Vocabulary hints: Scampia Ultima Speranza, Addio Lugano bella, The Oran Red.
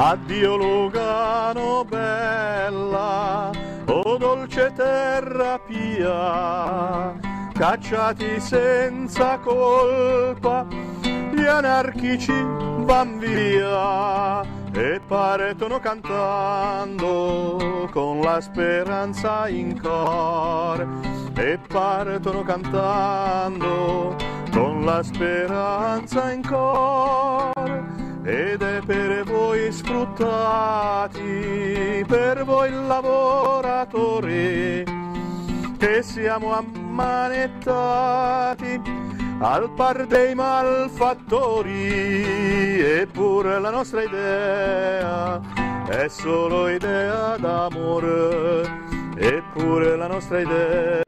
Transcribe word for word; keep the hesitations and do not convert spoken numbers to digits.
Addio Lugano bella, o dolce terra pia, cacciati senza colpa, gli anarchici van via e partono cantando con la speranza in cuore, e partono cantando con la speranza in cuore. Ed è per voi sfruttati, per voi lavoratori, che siamo ammanettati al par dei malfattori. Eppure la nostra idea è solo idea d'amore, eppure la nostra idea